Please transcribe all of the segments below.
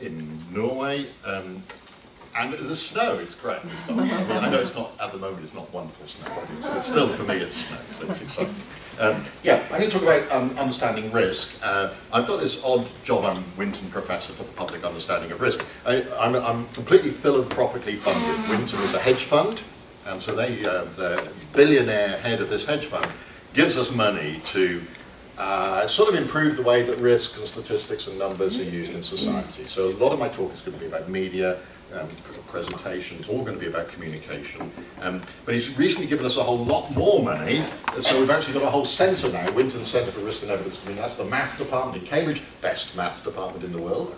in Norway. And the snow is great. It's not, I know it's not, at the moment it's not wonderful snow, but it's still, for me it's snow, so it's exciting. Yeah, I'm going to talk about understanding risk. I've got this odd job. I'm Winton Professor for the Public Understanding of Risk. I'm completely philanthropically funded. Winton is a hedge fund, and so they, the billionaire head of this hedge fund gives us money to sort of improve the way that risk and statistics and numbers are used in society. So a lot of my talk is going to be about media, presentations, all going to be about communication. But he's recently given us a whole lot more money, so we've actually got a whole centre now, Winton Centre for Risk and Evidence. I mean, that's the maths department in Cambridge, best maths department in the world.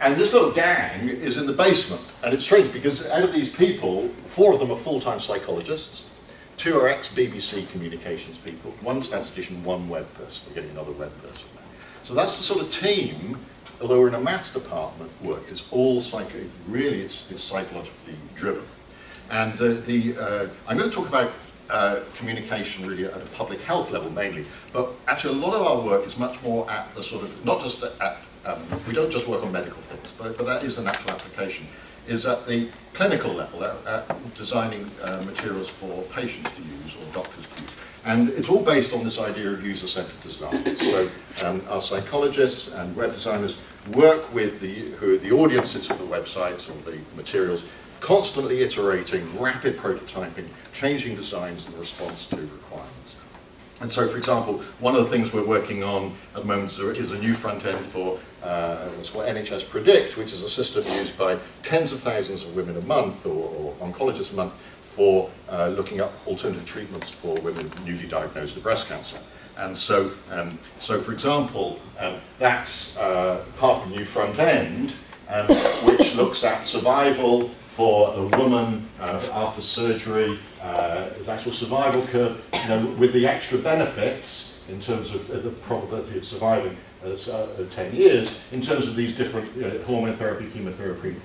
And this little gang is in the basement. And it's strange, because out of these people, 4 of them are full-time psychologists, 2 are ex-BBC communications people, 1 statistician, 1 web person. We're getting another web person now. So that's the sort of team. Although we're in a maths department, work is all it's psychologically driven. And I'm going to talk about communication really at a public health level mainly, but actually a lot of our work is much more at the sort of, not just at, we don't just work on medical things, but that is an actual application, is at the clinical level, at designing materials for patients to use or doctors to use. And it's all based on this idea of user-centered design. So our psychologists and web designers work with the audiences for the websites or the materials, constantly iterating, rapid prototyping, changing designs in response to requirements. And so, for example, one of the things we're working on at the moment is a new front end for what's called NHS PREDICT, which is a system used by tens of thousands of women a month or oncologists a month, for looking up alternative treatments for women newly diagnosed with breast cancer. And so, for example, that's part of a new front end, which looks at survival for a woman after surgery, the actual survival curve, you know, with the extra benefits in terms of the probability of surviving 10 years, in terms of these different hormone therapy, chemotherapy,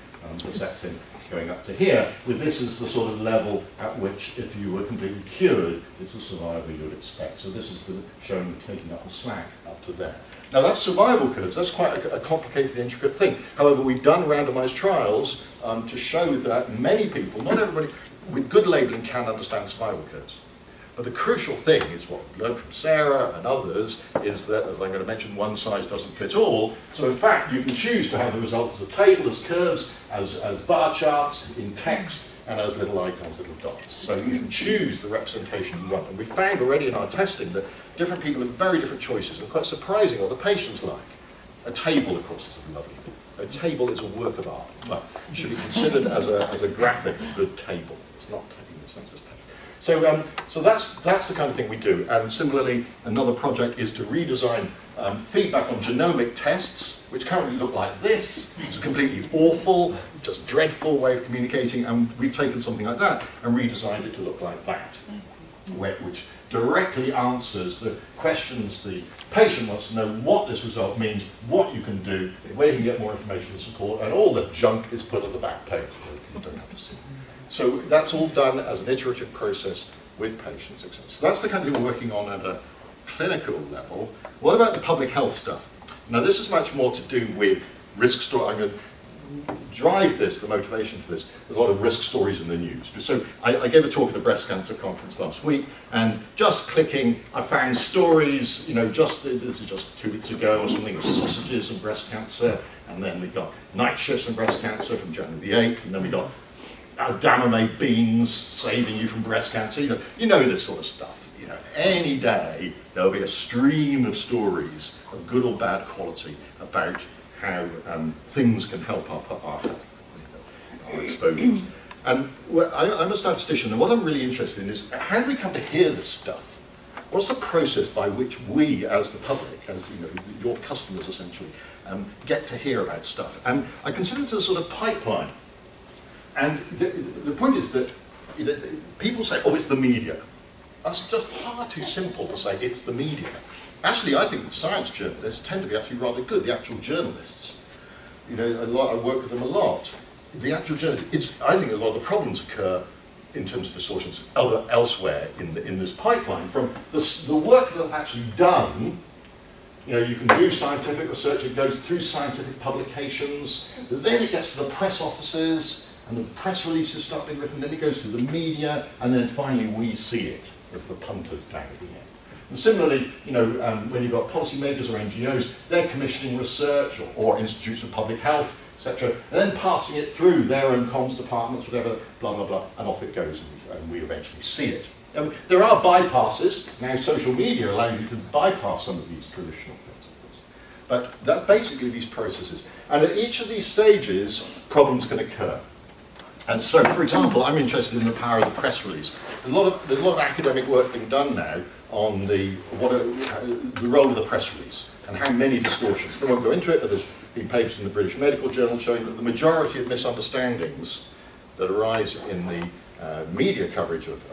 Herceptin, going up to here. With this is the sort of level at which, if you were completely cured, it's the survival you would expect. So this is the showing of taking up the slack up to there. Now that's survival curves. That's quite a complicated, intricate thing. However, we've done randomized trials to show that many people, not everybody, with good labeling can understand survival curves. But the crucial thing is what we've learned from Sarah and others is that, as I'm going to mention, one size doesn't fit all. So in fact, you can choose to have the results as a table, as curves, as bar charts, in text, and as little icons, little dots. So you can choose the representation you want. And we found already in our testing that different people have very different choices, and quite surprising what the patients like. A table, of course, is a lovely thing. A table is a work of art. Well, it should be considered as a graphic good table. It's not table, it's not just table. So, so that's the kind of thing we do. And similarly, another project is to redesign feedback on genomic tests, which currently look like this. It's a completely awful, just dreadful way of communicating, and we've taken something like that and redesigned it to look like that, which directly answers the questions the patient wants to know, what this result means, what you can do, where you can get more information and support, and all the junk is put on the back page, you don't have to see. So that's all done as an iterative process with patients, etc. So that's the kind of thing we're working on at a clinical level. What about the public health stuff? Now this is much more to do with risk story. I'm going to drive this, the motivation for this. There's a lot of risk stories in the news. So I gave a talk at a breast cancer conference last week, and just clicking, I found stories, you know, just this is just 2 weeks ago or something, sausages and breast cancer, and then we got night shifts and breast cancer from January the 8th, and then we got Adamame beans saving you from breast cancer, you know this sort of stuff. You know, any day there'll be a stream of stories of good or bad quality about how things can help our health, our exposures. And well, I'm a statistician, and what I'm really interested in is how do we come to hear this stuff? What's the process by which we, as the public, as you know, your customers essentially, get to hear about stuff? And I consider this a sort of pipeline. And the point is that people say, oh, it's the media. That's just far too simple to say it's the media. Actually, I think science journalists tend to be actually rather good, the actual journalists. You know, I work with them a lot. The actual journalists, I think a lot of the problems occur in terms of distortions elsewhere in this pipeline, from the work that I've actually done You know, you can do scientific research, it goes through scientific publications, but then it gets to the press offices, and the press releases start being written, then it goes to the media, and then finally we see it as the punters down at the end. And similarly, you know, when you've got policymakers or NGOs, they're commissioning research, or institutes of public health, etc., and then passing it through their own comms departments, whatever, blah, blah, blah, and off it goes, and we eventually see it. There are bypasses, now social media allows you to bypass some of these traditional things, of course. But that's basically these processes. And at each of these stages, problems can occur. And so, for example, I'm interested in the power of the press release. There's a lot of academic work being done now on the role of the press release and how many distortions. I won't go into it, but there's been papers in the British Medical Journal showing that the majority of misunderstandings that arise in the media coverage of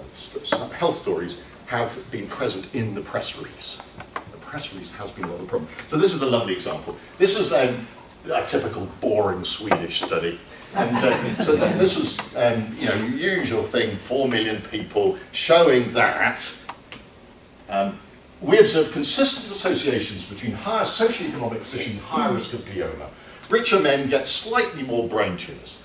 health stories have been present in the press release. The press release has been a lot of a problem. So this is a lovely example. This is a typical boring Swedish study. And so this was you know, usual thing, 4 million people, showing that we observe consistent associations between higher socioeconomic position and higher risk of glioma. Richer men get slightly more brain tumours.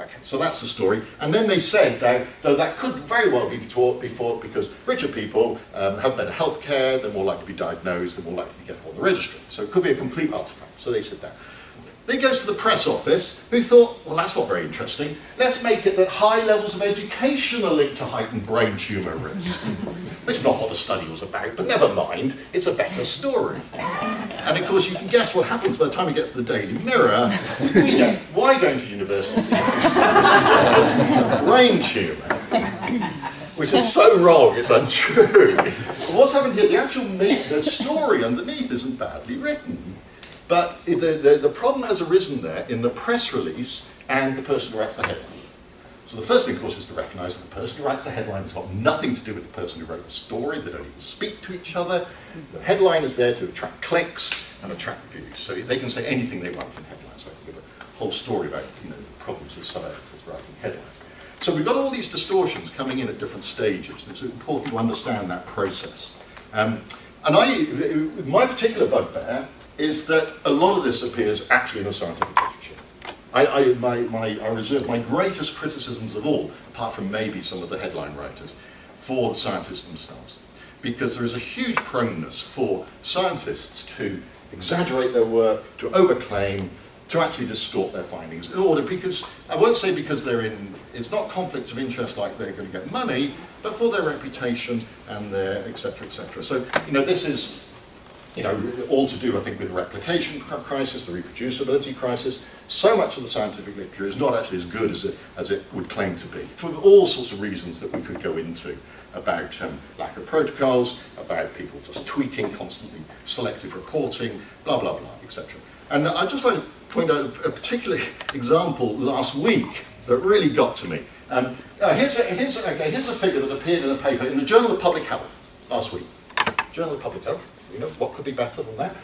Okay, so that's the story. And then they said, though that could very well be taught before, because richer people have better health care, they're more likely to be diagnosed, they're more likely to get on the registry. So it could be a complete artifact. So they said that. Then it goes to the press office, who thought, well, that's not very interesting. Let's make it that high levels of education are linked to heightened brain tumour risk. Which is not what the study was about, but never mind, it's a better story. And of course, you can guess what happens by the time it gets to the Daily Mirror. You know, why go to university? Brain tumour, which is so wrong, it's untrue. But what's happened here, the story underneath isn't badly written. But the problem has arisen there in the press release and the person who writes the headline. So the first thing, of course, is to recognise that the person who writes the headline has got nothing to do with the person who wrote the story. They don't even speak to each other. The headline is there to attract clicks and attract views. So they can say anything they want in headlines. So I can give a whole story about, you know, the problems with some editors writing headlines. So we've got all these distortions coming in at different stages, and it's important to understand that process. My particular bugbear is that a lot of this appears actually in the scientific literature. I reserve my greatest criticisms of all, apart from maybe some of the headline writers, for the scientists themselves. Because there is a huge proneness for scientists to exaggerate their work, to overclaim, to actually distort their findings. In order, because, I won't say because they're in, it's not conflicts of interest like they're going to get money, but for their reputation and their et cetera, et cetera. So, you know, this is, you know, all to do, I think, with the replication crisis, the reproducibility crisis. So much of the scientific literature is not actually as good as it would claim to be, for all sorts of reasons that we could go into, about lack of protocols, about people just tweaking constantly, selective reporting, blah, blah, blah, etc. And I'd just like to point out a particular example last week that really got to me. Here's a figure that appeared in a paper in the Journal of Public Health last week. Journal of Public Health. You know, what could be better than that?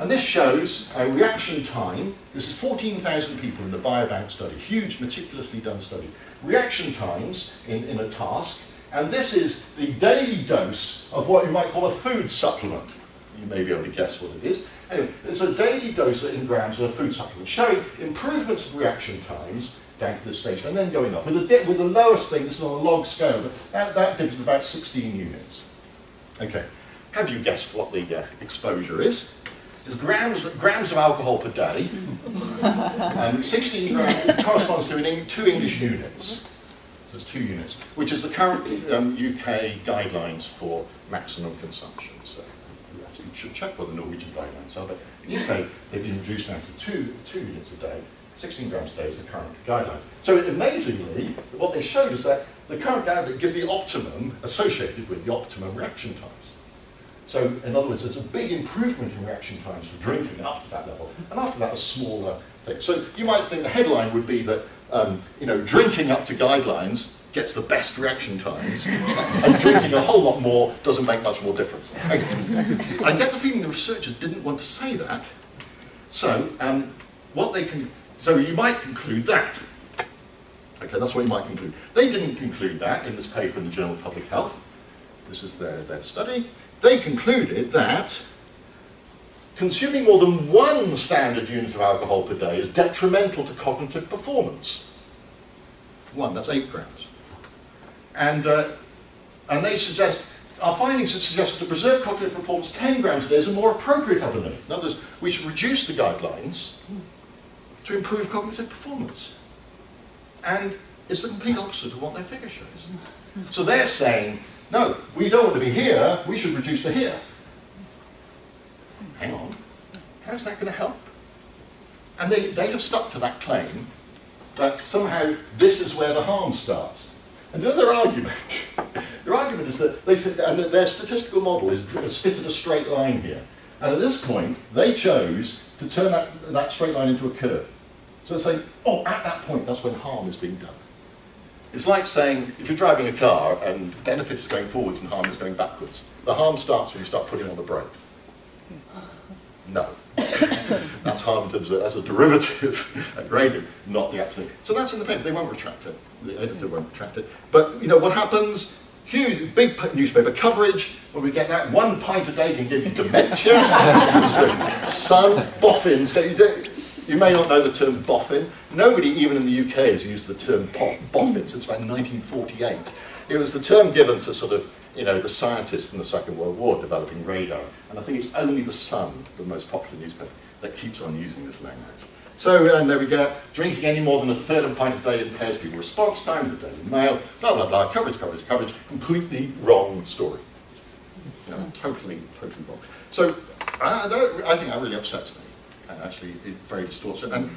And this shows reaction time. This is 14,000 people in the biobank study, huge, meticulously done study. Reaction times in a task, and this is the daily dose of what you might call a food supplement. You may be able to guess what it is. Anyway, it's a daily dose in grams of a food supplement, showing improvements in reaction times down to this stage, and then going up. With the lowest thing, this is on a log scale, but that dip is about 16 units. Okay. Have you guessed what the exposure is? It's grams of alcohol per day. 16 grams corresponds to 2 English units. So it's 2 units, which is the current UK guidelines for maximum consumption. So you actually should check what the Norwegian guidelines are, but in the UK they've been reduced down to 2 units a day. 16 grams a day is the current guidelines. So amazingly, what they showed is that the current guideline gives the optimum associated with the optimum reaction times. So, in other words, there's a big improvement in reaction times for drinking up to that level, and after that, a smaller thing. So, you might think the headline would be that, you know, drinking up to guidelines gets the best reaction times, and drinking a whole lot more doesn't make much more difference. Okay. I get the feeling the researchers didn't want to say that. So, so you might conclude that. Okay, that's what you might conclude. They didn't conclude that in this paper in the Journal of Public Health. This is their study. They concluded that consuming more than one standard unit of alcohol per day is detrimental to cognitive performance. One, that's 8 grams. And they suggest, our findings suggest that to preserve cognitive performance, 10 grams a day is a more appropriate upper limit. In other words, we should reduce the guidelines to improve cognitive performance. And it's the complete opposite of what their figure shows. So they're saying, no, we don't want to be here, we should reduce to here. Hang on, how's that going to help? And they have stuck to that claim that somehow this is where the harm starts. And another argument, their argument is that they fit, and that their statistical model has fitted a straight line here. And at this point, they chose to turn that straight line into a curve. So they're saying, oh, at that point, that's when harm is being done. It's like saying, if you're driving a car and benefit is going forwards and harm is going backwards, the harm starts when you start putting on the brakes. No. That's harm in terms of, that's a derivative, a gradient, not the absolute. So that's in the paper, they won't retract it. The editor won't retract it. But, you know, what happens? Huge, big newspaper coverage, when we get that, 1 pint a day can give you dementia. Sun, boffins. You may not know the term boffin. Nobody, even in the UK, has used the term boffin since about 1948. It was the term given to sort of, you know, the scientists in the Second World War developing radar. And I think it's only the Sun, the most popular newspaper, that keeps on using this language. So, and there we go. Drinking any more than a third of a pint a day impairs people response time to the Daily Mail, blah, blah, blah, coverage, coverage, coverage. Completely wrong story. You know, totally, totally wrong. So, I think that really upsets me. And actually, it's very distorted. And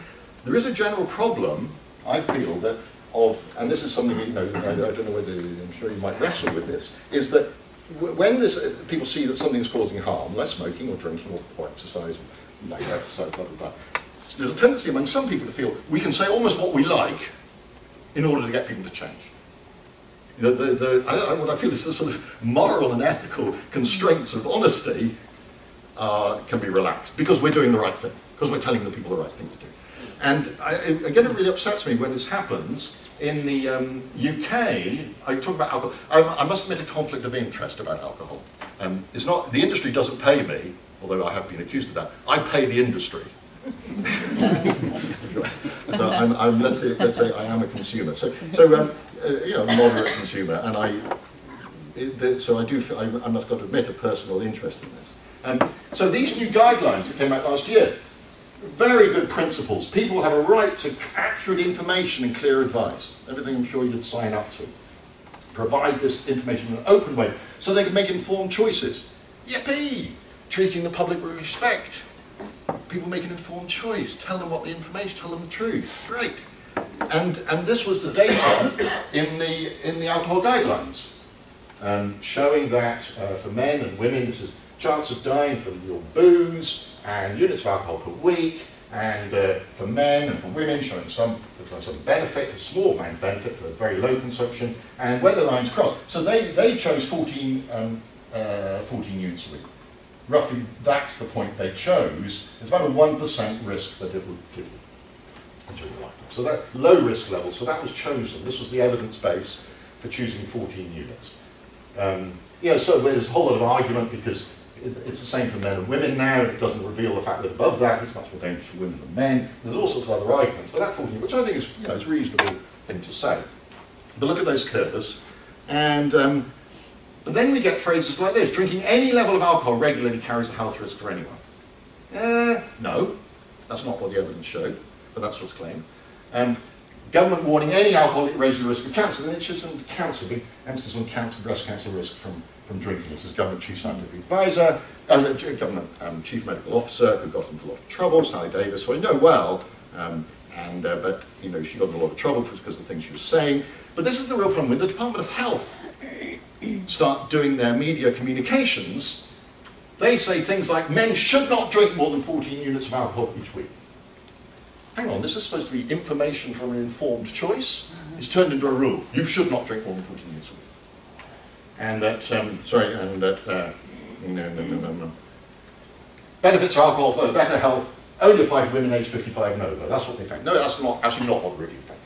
there is a general problem, I feel, that of, and this is something, you know, I don't know whether, I'm sure you might wrestle with this, is that when this, people see that something's causing harm, like smoking or drinking or exercise, no exercise, blah, blah, blah, there's a tendency among some people to feel we can say almost what we like in order to get people to change. You know, what I feel is the sort of moral and ethical constraints of honesty can be relaxed because we're doing the right thing, because we're telling the people the right thing to do. And again, it really upsets me when this happens. In the UK, I talk about alcohol. I must admit a conflict of interest about alcohol. It's not, the industry doesn't pay me, although I have been accused of that. I pay the industry. So I'm let's say I am a consumer. So you know, moderate consumer, and I must got to admit a personal interest in this. So these new guidelines that came out last year, very good principles. People have a right to accurate information and clear advice. Everything I'm sure you'd sign up to. Provide this information in an open way so they can make informed choices. Yippee! Treating the public with respect. People make an informed choice. Tell them what the information, tell them the truth. Great. And this was the data in the alcohol guidelines. Showing that for men and women, this is chance of dying from your booze, and units of alcohol per week, and for men and for women, showing some benefit, a small amount of benefit for very low consumption, and where the lines cross. So they chose 14 units a week. Roughly, that's the point they chose. It's about a 1% risk that it would give you during your lifetime. So that low risk level, so that was chosen. This was the evidence base for choosing 14 units. You know, so there's a whole lot of argument because it's the same for men and women now, it doesn't reveal the fact that above that it's much more dangerous for women than men. There's all sorts of other arguments, but that 14, which I think is, you know, it's a reasonable thing to say. But look at those curves, and but then we get phrases like this: drinking any level of alcohol regularly carries a health risk for anyone. No, that's not what the evidence showed, but that's what's claimed. Government warning any alcoholic raises the risk of cancer. The NHS and cancer, big emphasis on cancer, breast cancer risk from drinking. This is government chief scientific advisor, government chief medical officer who got into a lot of trouble, Sally Davis, who I know well, but you know she got into a lot of trouble because of the things she was saying. But this is the real problem when the Department of Health start doing their media communications. They say things like men should not drink more than 14 units of alcohol each week. Hang on, this is supposed to be information from an informed choice. It's turned into a rule. You should not drink more than 14 years old. And that, benefits of alcohol for better health only apply to women aged 55 and over. That's what they found. No, that's not actually not what the review found.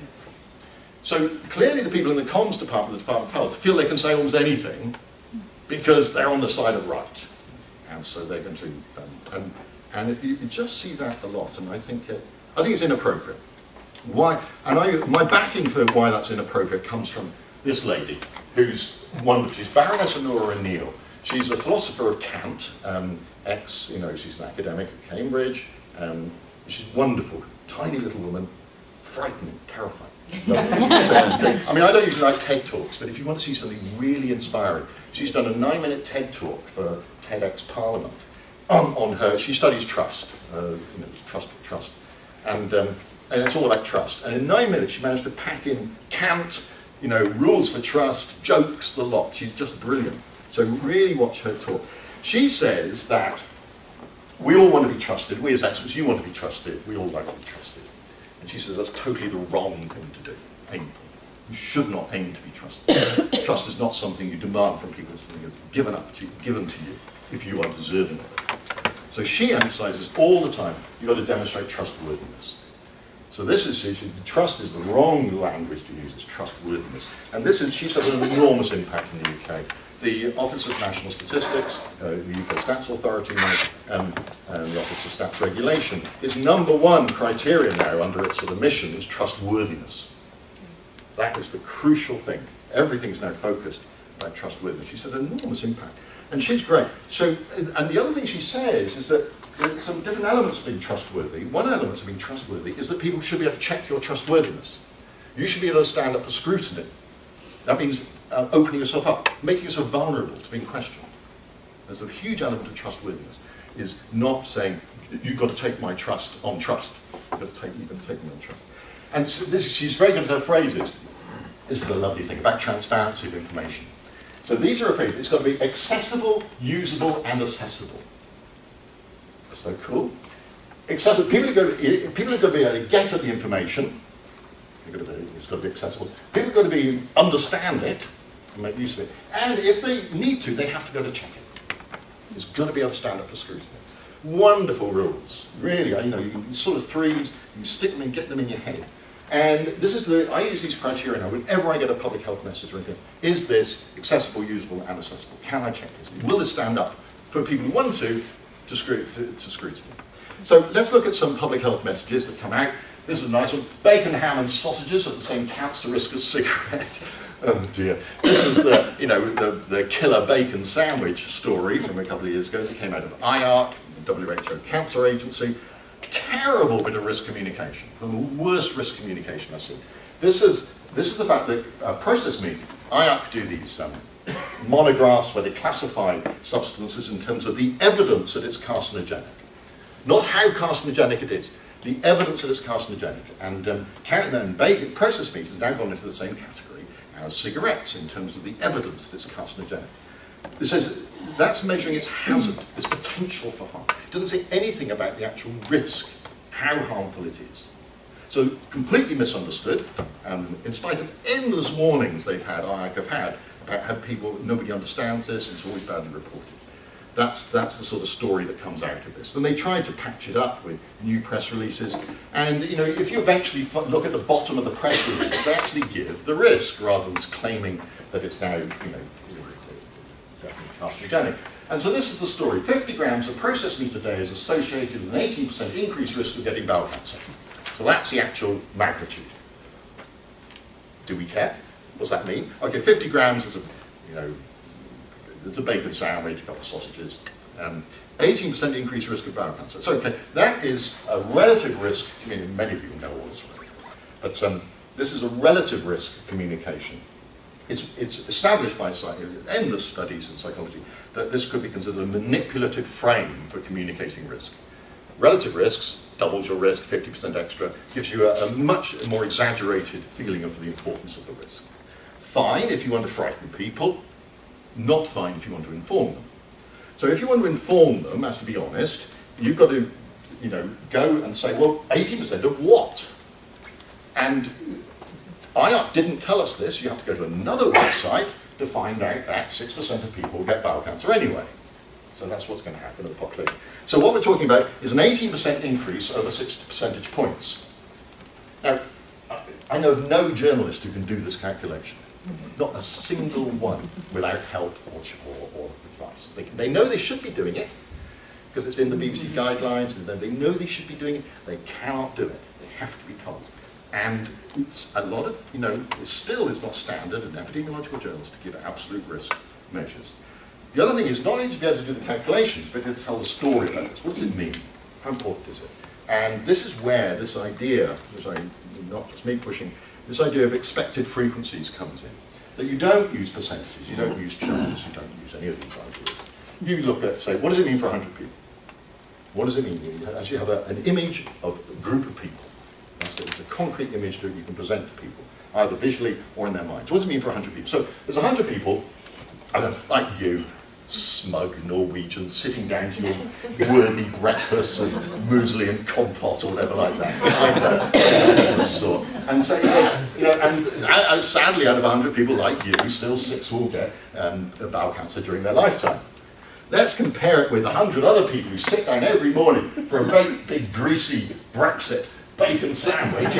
So clearly the people in the comms department, the Department of Health, feel they can say almost anything because they're on the side of right. And so they're going to, And you just see that a lot, and I think it's inappropriate. Why? And my backing for why that's inappropriate comes from this lady, who's wonderful. She's Baroness Onora O'Neill. She's a philosopher of Kant, she's an academic at Cambridge. She's wonderful, tiny little woman, frightening, terrifying. I mean, I don't usually like TED Talks, but if you want to see something really inspiring, she's done a 9-minute TED Talk for TEDx Parliament on her. She studies trust, trust, and it's all about trust. And in 9 minutes, she managed to pack in Kant, rules for trust, jokes, the lot. She's just brilliant. So really watch her talk. She says that we all want to be trusted. We as experts, you want to be trusted. We all like to be trusted. And she says that's totally the wrong thing to do. Painful. You should not aim to be trusted. Trust is not something you demand from people. It's something that's given to you if you are deserving of it. So she emphasizes all the time, you've got to demonstrate trustworthiness. So this is, she says, trust is the wrong language to use, it's trustworthiness. And this is, she says, an enormous impact in the UK. The Office of National Statistics, the UK Stats Authority, and the Office of Stats Regulation, its #1 criterion now under its sort of mission is trustworthiness. That is the crucial thing. Everything's now focused about trustworthiness. She said an enormous impact. And she's great. So, and the other thing she says is that there's some different elements of being trustworthy. One element of being trustworthy is that people should be able to check your trustworthiness. You should be able to stand up for scrutiny. That means opening yourself up, making yourself vulnerable to being questioned. There's a huge element of trustworthiness. Is not saying, you've got to take my trust on trust. You've got to take me on trust. And so this, she's very good at her phrases. This is a lovely thing about transparency of information. So these are her phrases. It's got to be accessible, usable, and accessible. So cool. Accessible. People are going to be able to get at the information. It's got to be accessible. People are going to be understand it and make use of it. And if they need to, they have to be able to check it. It's got to be able to stand up for scrutiny. Wonderful rules, really. You can sort of threes, you can stick them and get them in your head. And this is the, I use these criteria now whenever I get a public health message or anything. Is this accessible, usable, and accessible? Can I check this? Will this stand up for people who want to scrutiny? So let's look at some public health messages that come out. This is a nice one. Bacon, ham, and sausages are the same cancer risk as cigarettes. Oh dear. This is the, the killer bacon sandwich story from a couple of years ago that came out of IARC, the WHO Cancer Agency. Terrible bit of risk communication. The worst risk communication I've seen. This is the fact that processed meat, IARC do these monographs where they classify substances in terms of the evidence that it's carcinogenic. Not how carcinogenic it is. The evidence that it's carcinogenic, and processed meat has now gone into the same category as cigarettes in terms of the evidence that it's carcinogenic. It says that's measuring its hazard, its potential for harm. It doesn't say anything about the actual risk, how harmful it is. So completely misunderstood, in spite of endless warnings they've had, IARC have had, about how people, nobody understands this, and it's always badly reported. That's the sort of story that comes out of this. And they tried to patch it up with new press releases. And if you eventually look at the bottom of the press release, they actually give the risk rather than claiming that it's now definitely carcinogenic. And so this is the story: 50 grams of processed meat a day is associated with an 18% increased risk of getting bowel cancer. So that's the actual magnitude. Do we care? What's that mean? Okay, 50 grams is It's a bacon sandwich, a couple of sausages, 18% increased risk of bowel cancer. So okay, that is a relative risk. I mean, many of you know all this, but this is a relative risk communication. It's established by endless studies in psychology that this could be considered a manipulative frame for communicating risk. Relative risks, doubles your risk, 50% extra, gives you a much more exaggerated feeling of the importance of the risk. Fine if you want to frighten people. Not fine if you want to inform them. So if you want to inform them, as to be honest, you've got to, go and say, well, 18% of what? And IARC didn't tell us this. You have to go to another website to find out that 6% of people get bowel cancer anyway. So that's what's going to happen in the population. So what we're talking about is an 18% increase over 6 percentage points. Now, I know of no journalist who can do this calculation. Not a single one without help or advice. They know they should be doing it, because it's in the BBC guidelines and they know they should be doing it. They cannot do it. They have to be told. And a lot of, you know, it still is not standard in epidemiological journals to give absolute risk measures. The other thing is not only to be able to do the calculations, but to tell the story about this. What's it mean? How important is it? And this is where this idea, which I, not just me pushing, this idea of expected frequencies comes in. That you don't use percentages, you don't use chance, you don't use any of these ideas. You look at, say, what does it mean for 100 people? What does it mean? You actually have an image of a group of people. It's a concrete image that you can present to people, either visually or in their minds. What does it mean for 100 people? So there's 100 people, I don't know, like you, smug Norwegian, sitting down to your worthy breakfast and muesli and compote or whatever like that. So, and say, yes, you know, and sadly, out of 100 people like you, still 6 will get bowel cancer during their lifetime. Let's compare it with 100 other people who sit down every morning for a great big greasy Brexit bacon sandwich.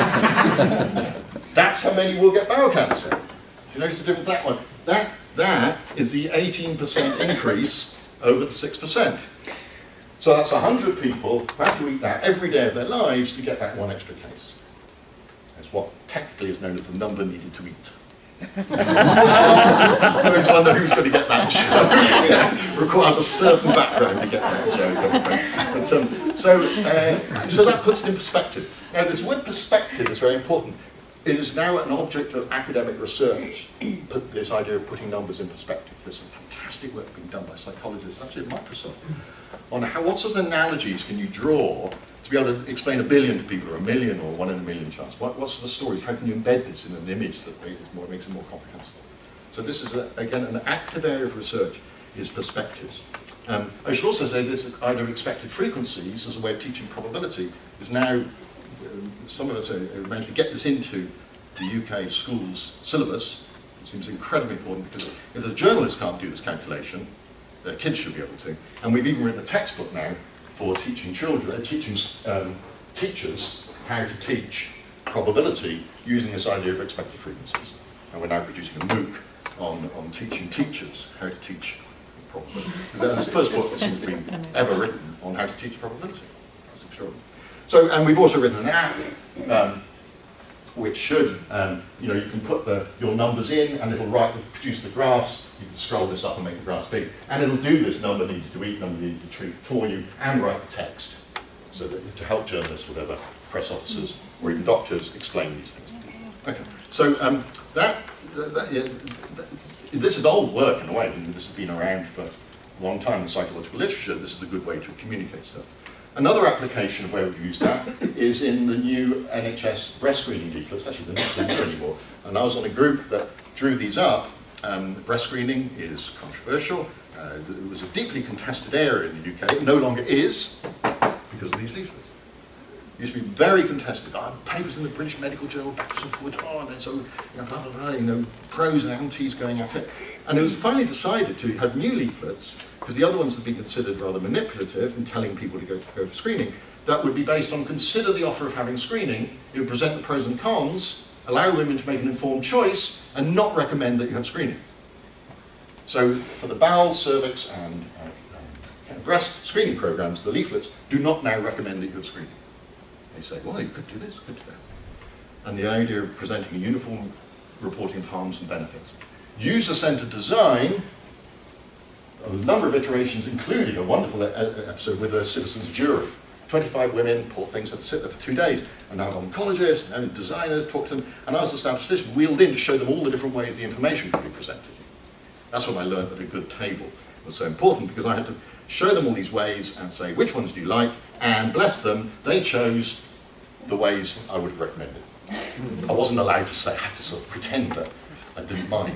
That's how many will get bowel cancer. Do you notice the difference with that one? That is the 18% increase over the 6%. So that's 100 people who have to eat that every day of their lives to get that one extra case. That's what technically is known as the number needed to eat. Whereas one who's going to get that joke requires a certain background to get that joke. So that puts it in perspective. Now this word perspective is very important. It is now an object of academic research, this idea of putting numbers in perspective. There's some fantastic work being done by psychologists, actually at Microsoft, on how, what sort of analogies can you draw to be able to explain 1 billion to people, or 1 million, or 1 in a million chance. What sort of stories, how can you embed this in an image that makes it more comprehensible? So this is, again, an active area of research, is perspectives. I should also say this idea of expected frequencies as a way of teaching probability is now, some of us are managed to get this into the UK schools syllabus. It seems incredibly important because if the journalists can't do this calculation, their kids should be able to. And we've even written a textbook now for teaching children, teaching teachers how to teach probability using this idea of expected frequencies. And we're now producing a MOOC on teaching teachers how to teach probability. That's the first book that seems to be ever written on how to teach probability. That's extraordinary. So, and we've also written an app which should, you know, you can put your numbers in and it'll produce the graphs. You can scroll this up and make the graphs big. And it'll do this number needed to eat, number needed to treat for you, and write the text. So that to help journalists, whatever, press officers, or even doctors explain these things. Okay, so this is old work in a way. I mean, this has been around for a long time in psychological literature. This is a good way to communicate stuff. Another application where we use that is in the new NHS breast screening leaflets. Actually, they're not in there anymore. And I was on a group that drew these up. Breast screening is controversial. It was a deeply contested area in the UK. It no longer is because of these leaflets. It used to be very contested. Papers in the British Medical Journal, backwards and forwards, oh, and so, you know, blah, blah, blah, you know, pros and antis going at it. And it was finally decided to have new leaflets, because the other ones had been considered rather manipulative in telling people to go for screening, that would be based on consider the offer of having screening, it would present the pros and cons, allow women to make an informed choice, and not recommend that you have screening. So for the bowel, cervix, and breast screening programs, the leaflets do not now recommend that you have screening. They say, well, you could do this, you could do that. And the idea of presenting a uniform reporting of harms and benefits. User-centered design, a number of iterations, including a wonderful episode with a citizens' jury. 25 women, poor things, had to sit there for 2 days, and now oncologists and designers talked to them, and I was the statistician wheeled in to show them all the different ways the information could be presented. That's when I learned that a good table was so important, because I had to show them all these ways and say, which ones do you like, and bless them, they chose the ways I would have recommended. I wasn't allowed to say, I had to sort of pretend that I didn't mind,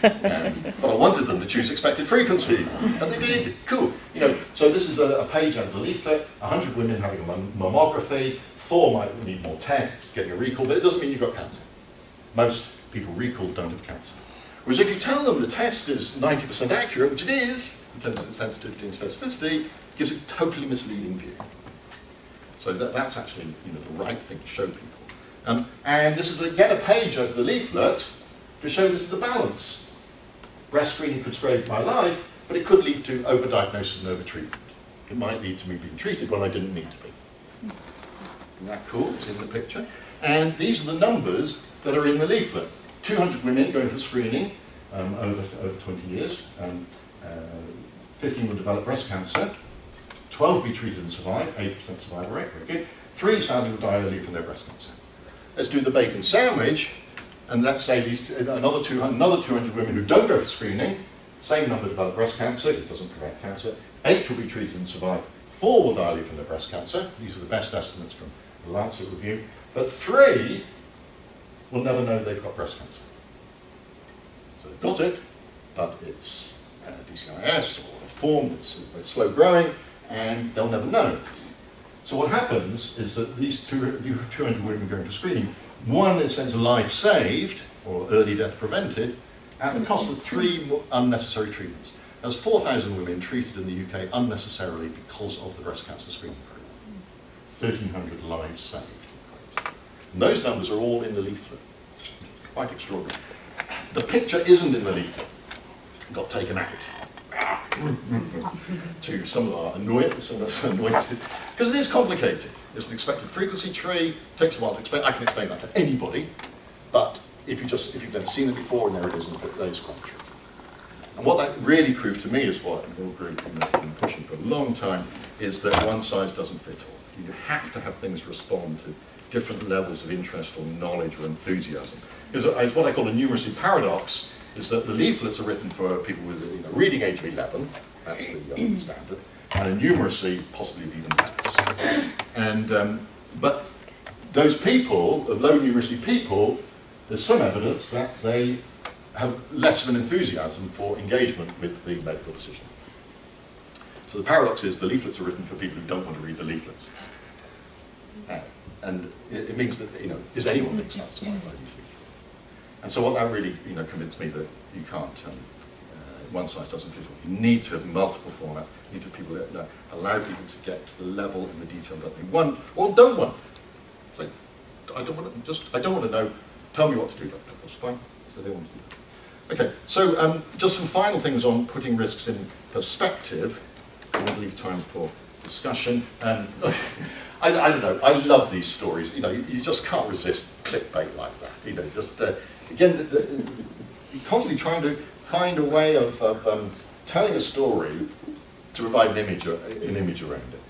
but I wanted them to choose expected frequencies, and they did. Cool, you know. So this is a page out of the leaflet. 100 women having a mammography. 4 might need more tests, getting a recall, but it doesn't mean you've got cancer. Most people recalled don't have cancer. Whereas if you tell them the test is 90% accurate, which it is in terms of sensitivity and specificity, it gives a totally misleading view. So that's actually, you know, the right thing to show people. And this is again a page out of the leaflet to show this is the balance. Breast screening could save my life, but it could lead to overdiagnosis and overtreatment. It might lead to me being treated when I didn't need to be. Isn't that cool? It's in the picture. And these are the numbers that are in the leaflet. 200 women going for screening over 20 years. 15 will develop breast cancer. 12 be treated and survive. 80% survival rate. Very good. 3 sadly will die early from their breast cancer. Let's do the bacon sandwich, and let's say these another 200 women who don't go for screening. Same number develop breast cancer. It doesn't prevent cancer. 8 will be treated and survive. 4 will die from their breast cancer. These are the best estimates from the Lancet review. But 3 will never know they've got breast cancer. So they've got it, but it's DCIS or a form that's slow growing, and they'll never know. So what happens is that these 200 women going for screening, one is a life saved or early death prevented at the cost of 3 more unnecessary treatments. There's 4,000 women treated in the UK unnecessarily because of the breast cancer screening program. 1,300 lives saved. And those numbers are all in the leaflet. Quite extraordinary. The picture isn't in the leaflet. It got taken out to some of our annoyances. Because it is complicated. It's an expected frequency tree. It takes a while to explain. I can explain that to anybody. But if you've never seen it before, and there it is in the book, that is quite true. And what that really proved to me is what the whole group has been pushing for a long time, is that one size doesn't fit all. You have to have things respond to different levels of interest or knowledge or enthusiasm. Because it's what I call a numeracy paradox, is that the leaflets are written for people with a reading age of 11, that's the standard, and a numeracy possibly even less. And, but those people, the low numeracy people, there's some evidence that they have less of an enthusiasm for engagement with the medical decision. So the paradox is the leaflets are written for people who don't want to read the leaflets. And it means that, is anyone being satisfied by these leaflets? And so what that really, convinced me that you can't, one size doesn't fit all. You need to have multiple formats. You need to have people that allow people to get to the level and the detail that they want or don't want. It's like, I don't want to know, tell me what to do, doctor, that's fine. So they want to do that. Okay, so just some final things on putting risks in perspective. I want to leave time for discussion. I don't know, I love these stories. You just can't resist clickbait like that. Again, you're constantly trying to find a way of telling a story to provide an image around it.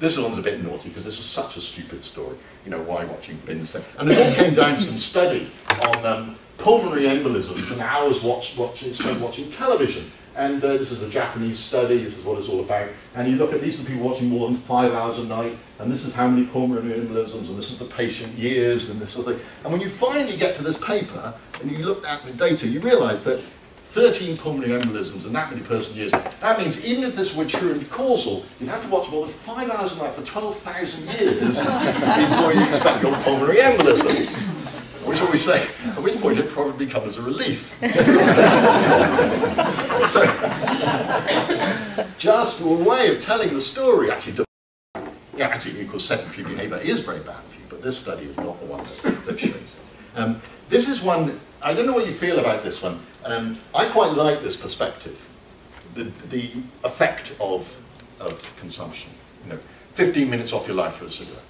This one's a bit naughty because this is such a stupid story. Why watching bins? And it all came down to some study on pulmonary embolisms and hours spent watching television. And this is a Japanese study, this is what it's all about. And you look at these are the people watching more than 5 hours a night, and this is how many pulmonary embolisms, and this is the patient years, and this sort of thing. And when you finally get to this paper, and you look at the data, you realise that 13 pulmonary embolisms and that many person years, that means even if this were true and causal, you'd have to watch more than 5 hours a night for 12,000 years before you expect your pulmonary embolism. Which is what we say, at which point it probably comes as a relief. So, just a way of telling the story actually equals sedentary behaviour is very bad for you, but this study is not the one that shows it. This is one, I don't know what you feel about this one, I quite like this perspective, the effect of consumption. 15 minutes off your life for a cigarette.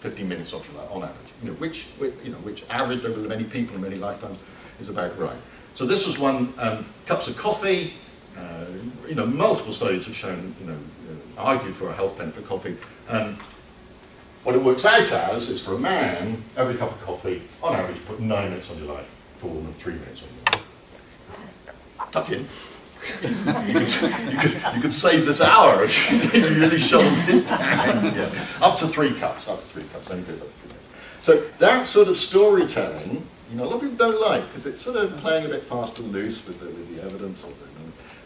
15 minutes off your life, on average, which averaged over many people in many lifetimes is about right. So this was one, cups of coffee, multiple studies have shown, argued for a health benefit of coffee. What it works out as is for a man, every cup of coffee, on average, you put 9 minutes on your life, for a woman, 3 minutes on your life. Tuck in. you could save this hour if you really shoved it down. Yeah. Up to 3 cups, only goes up to 3 cups. So that sort of storytelling, a lot of people don't like, because it's sort of playing a bit fast and loose with the evidence.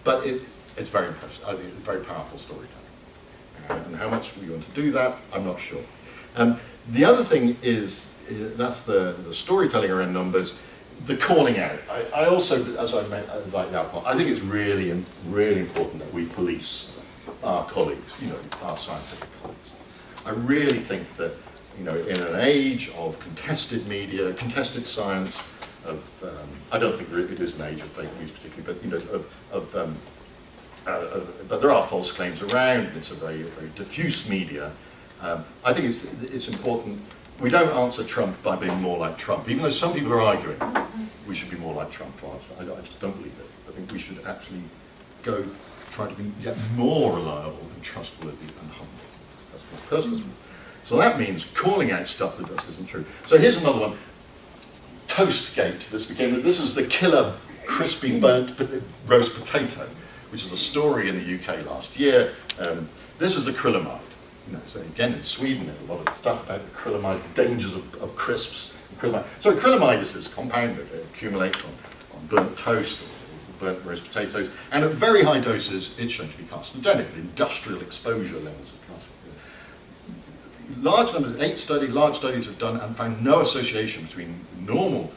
But it's very impressive. I think it's very powerful storytelling. And how much we want to do that, I'm not sure. The other thing is that's the storytelling around numbers. The calling out. I also, as I like the alcohol, I think it's really, really important that we police our colleagues, our scientific colleagues. I really think that, in an age of contested media, contested science, of I don't think it is an age of fake news particularly, but of but there are false claims around, and it's a very, very diffuse media. I think it's important. We don't answer Trump by being more like Trump, even though some people are arguing we should be more like Trump. I just don't believe it. I think we should actually go try to be yet more reliable and trustworthy and humble. That's my personal view. So that means calling out stuff that just isn't true. So here's another one. Toastgate. This is the killer crispy burnt roast potato, which is a story in the UK last year. This is acrylamide. So again, in Sweden, there's a lot of stuff about acrylamide, dangers of crisps. Acrylamide. So acrylamide is this compound that accumulates on burnt toast or burnt roast potatoes, and at very high doses, it's shown to be carcinogenic. Industrial exposure levels of carcinogenic. Large numbers, large studies have done and found no association between normal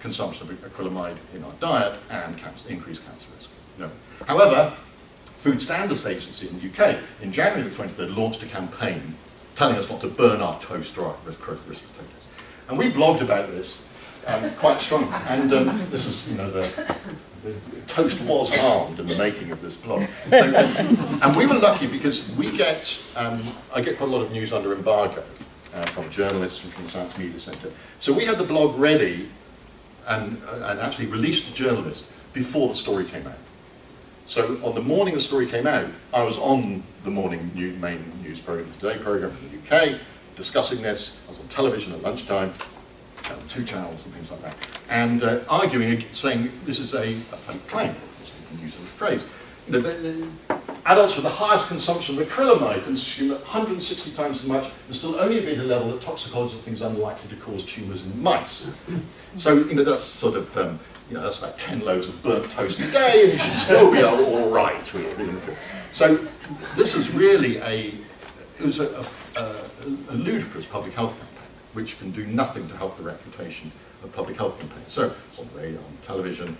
consumption of acrylamide in our diet and cancer, increased cancer risk. No. However, Food Standards Agency in the UK, in January the 23rd, launched a campaign telling us not to burn our toast or our roast potatoes. And we blogged about this quite strongly. And this is, the toast was harmed in the making of this blog. So, and we were lucky because we get, I get quite a lot of news under embargo from journalists and from the Science Media Centre. So we had the blog ready and actually released to journalists before the story came out. So on the morning the story came out, I was on the morning main news programme, the Today programme in the UK, discussing this. I was on television at lunchtime, two channels and things like that, and arguing, saying this is a fake claim, to use a phrase. Adults with the highest consumption of acrylamide consume 160 times as much and still only be at a level that toxicologists think is unlikely to cause tumours in mice. So that's sort of... that's about 10 loaves of burnt toast a day, and you should still be all right with it. So this was really a ludicrous public health campaign, which can do nothing to help the reputation of public health campaigns. So it's on the radio, on television,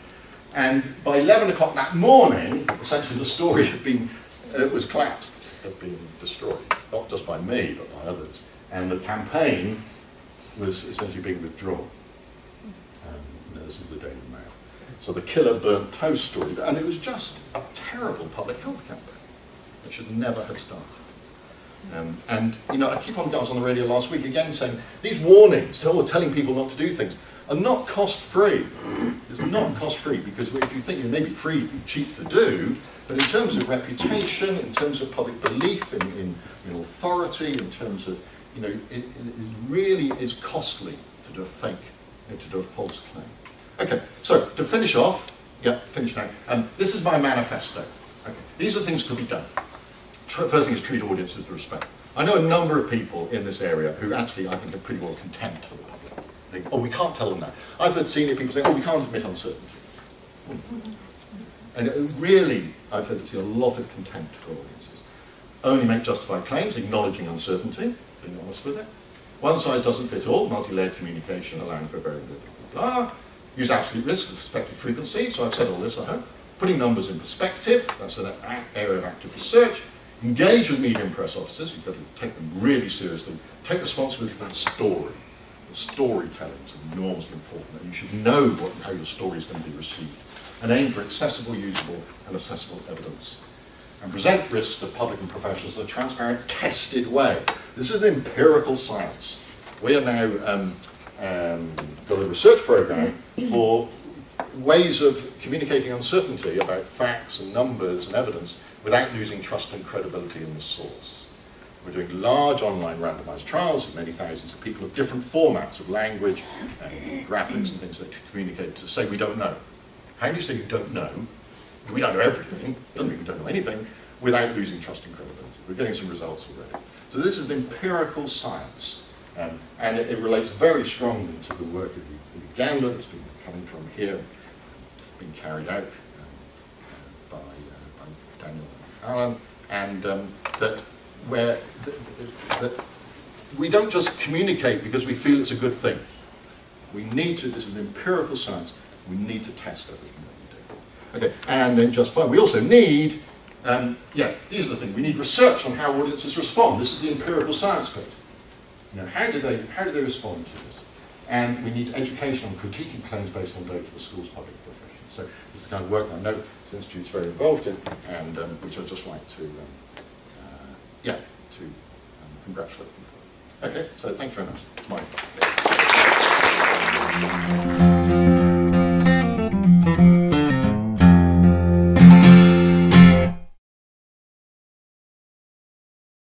and by 11 o'clock that morning, essentially the story had been, it was collapsed, had been destroyed, not just by me, but by others, and the campaign was essentially being withdrawn. This is the Daily Mail. So the killer burnt toast story, and it was just a terrible public health campaign. It should never have started. And I keep on, I was on the radio last week again saying these warnings, telling people not to do things, are not cost free. It's not cost free because if you think it may be free, cheap to do, but in terms of reputation, in terms of public belief in authority, in terms of it really is costly to do a fake, to do a false claim. Okay, so to finish off, this is my manifesto. Okay. These are things that could be done. First thing is treat audiences with respect. I know a number of people in this area who actually I think are pretty well contempt for the public. They think, oh, we can't tell them that. I've heard senior people say, oh, we can't admit uncertainty. And really, I've heard a lot of contempt for audiences. Only make justified claims, acknowledging uncertainty, being honest with it. One size doesn't fit all, multi-layered communication, allowing for variability, blah, blah, blah. Use absolute risk with respect to frequency, so I've said all this, I hope. Putting numbers in perspective, that's an area of active research. Engage with media and press officers, you've got to take them really seriously. Take responsibility for that story. The storytelling is enormously important, and you should know how your story is going to be received. And aim for accessible, usable, and accessible evidence. And present risks to public and professionals in a transparent, tested way. This is an empirical science. We are now... got a research programme for ways of communicating uncertainty about facts and numbers and evidence without losing trust and credibility in the source. We're doing large online randomised trials of many thousands of people of different formats of language and graphics and things that communicate to say we don't know. How do you say you don't know? We don't know everything, doesn't mean we don't know anything, without losing trust and credibility. We're getting some results already. So this is an empirical science. And it relates very strongly to the work of Uganda that's been coming from here, being carried out by Daniel and Alan, and that we don't just communicate because we feel it's a good thing. We need to, this is an empirical science, we need to test everything that we do. Okay, and then just fine, we also need, these are the things, we need research on how audiences respond. This is the empirical science bit. How do they respond to this? And we need education on critiquing claims based on data for schools, public professions. So there's kind of work I know this institute's very involved in, and which I'd just like to, congratulate you for. Okay, so thank you very much. It's my pleasure.